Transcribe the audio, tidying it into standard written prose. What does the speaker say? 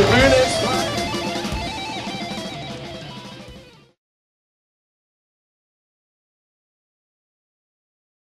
Sabrina.